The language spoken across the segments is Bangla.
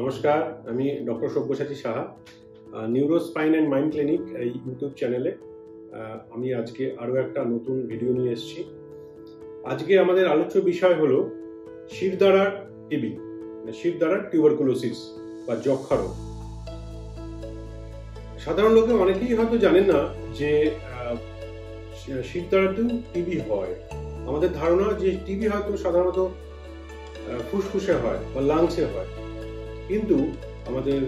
नमस्कार আমি doctor Sabyasachi Saha neuro spine and mind clinic YouTube চ্যানেলে আমি আজকে আরও একটা নতুন ভিডিও নিয়ে এসেছি। আজকে আমাদের আলোচ্য বিষয় হলো শিরদাঁড়ার টিবি, শিরদাঁড়ার টিউবারকুলোসিস বা যক্ষা রোগ। সাধারণ লোকে অনেকেই হয়তো জানেন না যে শিরদাঁড়াতেও টিবি হয়। আমাদের ধারণা যে টিবি হয়তো সাধারণত ফুসফুসে হয় বা লাংসে হয়, কিন্তু আমাদের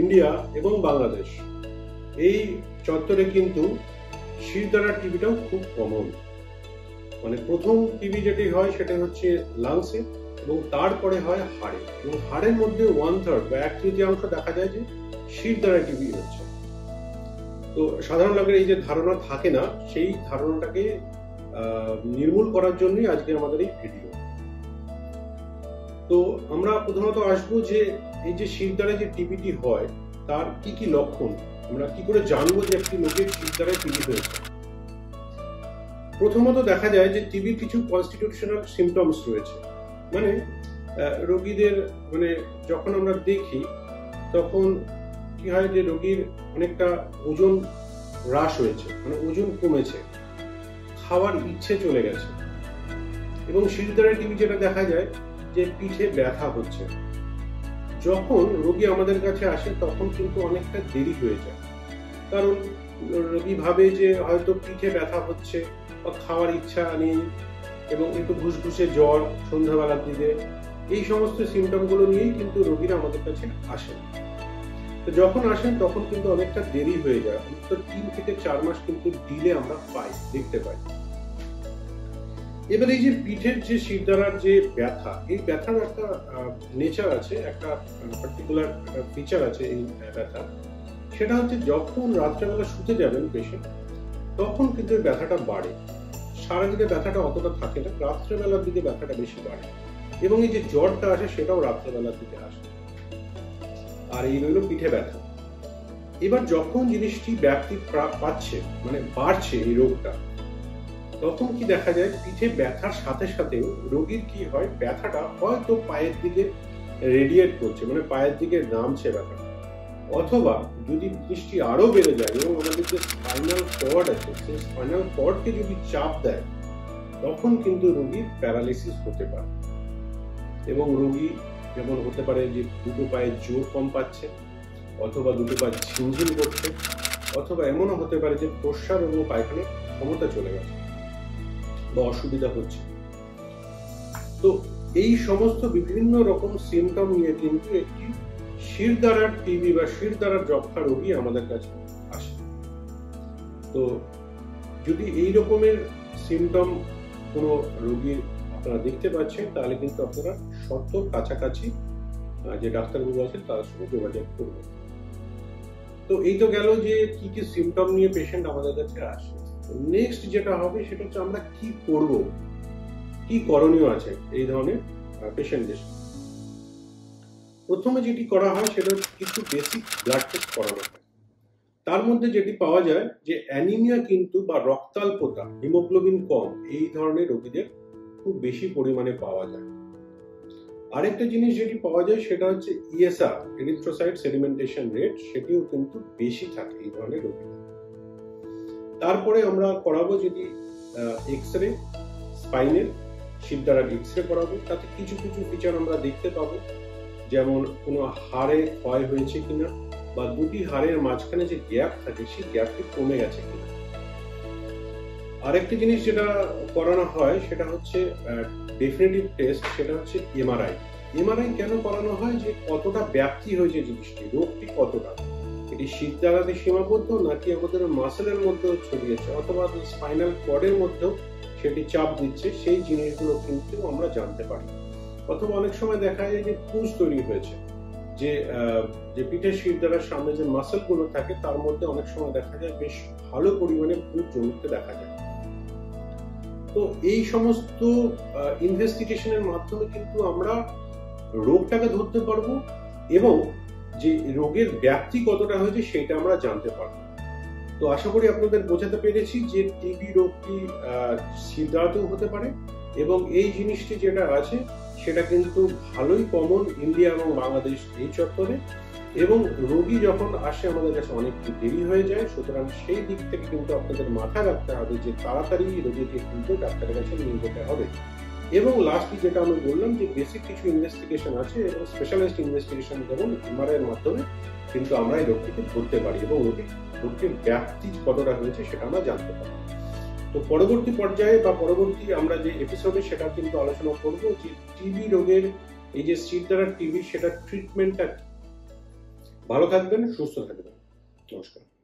ইন্ডিয়া এবং বাংলাদেশ এই চত্বরে কিন্তু শিরদাঁড়ার টিবিটাও খুব কমন। মানে প্রথম টিবি যেটি হয় সেটা হচ্ছে লাংসে এবং তারপরে হয় হাড়ে, এবং হাড়ের মধ্যে 1/3 বা 1/3 দেখা যায় যে শিরদাঁড়া টিবি হচ্ছে। তো সাধারণ লোকের এই যে ধারণা থাকে না, সেই ধারণাটাকে নির্মূল করার জন্যই আজকে আমাদের এই ভিডিও। তো আমরা প্রথমত আসবো যে এই যে শিরদাঁড়ায় যে টিবিটি হয় তার কি কি লক্ষণ, আমরা কি করে জানবো যে একটি লোকের শিরদাঁড়ায় টিবি হয়েছে। প্রথমত দেখা যায় যে টিবির কিছু কনস্টিটিউশনাল সিমটমস রয়েছে। মানে রোগীদের যখন আমরা দেখি তখন কি হয় যে রোগীর অনেকটা ওজন হ্রাস হয়েছে, ওজন কমেছে, খাওয়ার ইচ্ছে চলে গেছে, এবং শিরদাঁড়ায় টিবি যেটা দেখা যায় যে পিঠে ব্যথা হচ্ছে। যখন রোগী আমাদের কাছে আসে তখন কিন্তু অনেকটা দেরি হয়ে যায়, কারণ রোগী ভাবে যে হয়তো পিঠে ব্যথা হচ্ছে বা খাওয়ার ইচ্ছা নেই এবং একটু ঘুষঘুষে জ্বর সন্ধ্যাবেলার দিকে, এই সমস্ত সিমটমগুলো নিয়েই কিন্তু রোগীরা আমাদের কাছে আসেন। তো যখন আসেন তখন কিন্তু অনেকটা দেরি হয়ে যায়, অন্তত 3 থেকে 4 মাস কিন্তু ডিলে আমরা দেখতে পাই। এবার এই যে পিঠের যে শিরদাঁড়ার যে ব্যথা, এই ব্যথার একটা নেচার আছে, একটা পার্টিকুলার ফিচার আছে এই ব্যথা। সেটা হচ্ছে যখন রাত্রেবেলা শুতে যাবেন পেশেন্ট তখন কিন্তু ব্যথাটা বাড়ে, সারাদিনে ব্যথাটা অতটা থাকে না, রাত্রেবেলার দিকে ব্যথাটা বেশি বাড়ে, এবং এই যে জ্বরটা আসে সেটাও রাত্রেবেলার দিকে আসে। আর এই রইল পিঠে ব্যথা। এবার যখন জিনিসটি ব্যক্তি পাচ্ছে, বাড়ছে এই রোগটা, তখন কি দেখা যায় পিঠে ব্যথার সাথে সাথেও রোগীর কি হয়, ব্যথাটা হয়তো পায়ের দিকে রেডিয়েট করছে, পায়ের দিকে নামছে ব্যথাটা। অথবা যদি দৃষ্টি আরো বেড়ে যায় এবং আমাদের যে স্পাইনাল কর্ড আছে সেই স্পাইনাল কর্ডকে যদি চাপ দেয় তখন কিন্তু রোগীর প্যারালাইসিস হতে পারে, এবং রোগী যেমন হতে পারে যে দুটো পায়ে জোর কম পাচ্ছে, অথবা দুটো পায়ে ঝিমঝিম করছে, অথবা এমনও হতে পারে যে প্রস্রাব এবং পায়খানার ক্ষমতা চলে গেছে বা অসুবিধা হচ্ছে। তো এই সমস্ত বিভিন্ন রকম সিমটম নিয়ে কিন্তু একটি শিরদাঁড়ার টিবি বা শিরদাঁড়ার যক্ষা রোগী আমাদের কাছে আসে। তো যদি এই রকমের সিমটম কোনো রোগীর আপনারা দেখতে পাচ্ছেন তাহলে কিন্তু আপনারা সত্তর কাছাকাছি যে ডাক্তারবাবু আছেন তার সঙ্গে যোগাযোগ করবেন। তো এই তো গেল যে কি কি সিমটম নিয়ে পেশেন্ট আমাদের কাছে আসে। নেক্সট যেটা হবে সেটা হচ্ছে আমরা কি করব, কি করণীয় আছে এই ধরনের পেশেন্টদের। প্রথমে যেটি করা হয় সেটা কিছু বেসিক ব্লাড টেস্ট করানো হয়। তার মধ্যে যেটি পাওয়া যায় যে অ্যানিমিয়া কিন্তু বা রক্তাল্পতা, হিমোগ্লোবিন কম, এই ধরনের রোগীদের খুব বেশি পরিমাণে পাওয়া যায়। আরেকটা জিনিস যেটি পাওয়া যায় সেটা হচ্ছে ইএসআর, এরিথ্রোসাইট সেডিমেন্টেশন রেট, সেটিও কিন্তু বেশি থাকে এই ধরনের রোগীদের। তারপরে আমরা করাবো যদি এক্সরে, স্পাইনের শিরদাঁড়ার এক্সরে করাবো, তাতে কিছু কিছু ফিচার আমরা দেখতে পাবো, যেমন কোনো হাড়ে ক্ষয় হয়েছে কিনা বা দুটি হাড়ের মাঝখানে যে গ্যাপ থাকে সেই গ্যাপটি কমে গেছে কিনা। আরেকটি জিনিস যেটা করানো হয় সেটা হচ্ছে ডেফিনেটিভ টেস্ট, সেটা হচ্ছে এমআরআই। এমআরআই কেন করানো হয়, যে কতটা ব্যাপ্তি হয়েছে জিনিসটি, রোগটি কতটা, এটি শিরদাঁড়াতে সীমাবদ্ধ নাকি আমাদের মাসেলের মধ্যেও ছড়িয়েছে অথবা স্পাইনাল কর্ডের মধ্যেও সেটি চাপ দিচ্ছে, সেই জিনিসগুলো কিন্তু আমরা জানতে পারি। অথবা অনেক সময় দেখা যায় যে পুঁজ তৈরি হয়েছে, যে পিঠের শিরদাঁড়ার সামনে যে মাসেলগুলো থাকে তার মধ্যে অনেক সময় দেখা যায় বেশ ভালো পরিমাণে পুঁজ জমতে দেখা যায়। তো এই সমস্ত ইনভেস্টিগেশনের মাধ্যমে কিন্তু আমরা রোগটাকে ধরতে পারবো এবং যে রোগের ব্যাপ্তি কতটা হয়েছে সেটা আমরা জানতে পারবো। তো আশা করি আপনাদের বোঝাতে পেরেছি যে টিবি রোগটি শিরদাঁড়াতেও হতে পারে, এবং এই জিনিসটি যেটা আছে সেটা কিন্তু ভালোই কমন ইন্ডিয়া এবং বাংলাদেশ এই চক্করে, এবং রোগী যখন আসে আমাদের কাছে অনেকটা দেরি হয়ে যায়। সুতরাং সেই দিক থেকে কিন্তু আপনাদের মাথা রাখতে হবে যে তাড়াতাড়ি রোগীকে কিন্তু ডাক্তারের কাছে নিয়ে যেতে হবে। এবং লাস্টলি যেটা আমি বললাম যে বেসিক কিছু ইনভেস্টিগেশন আছে এবং স্পেশালাইজড ইনভেস্টিগেশন যেমন এমআরআই এর মাধ্যমে কিন্তু আমরা এই রোগটিকে ধরতে পারি এবং রোগটির ব্যাপ্তি কতটা হয়েছে সেটা আমরা জানতে পারি। তো পরবর্তী পর্যায়ে বা পরবর্তী আমরা যে এপিসোডে সেটা কিন্তু আলোচনা করব যে টিবি রোগের এই যে সিড দ্বারা টিবি সেটা ট্রিটমেন্টটা। ভালো থাকবেন, সুস্থ থাকবেন, নমস্কার।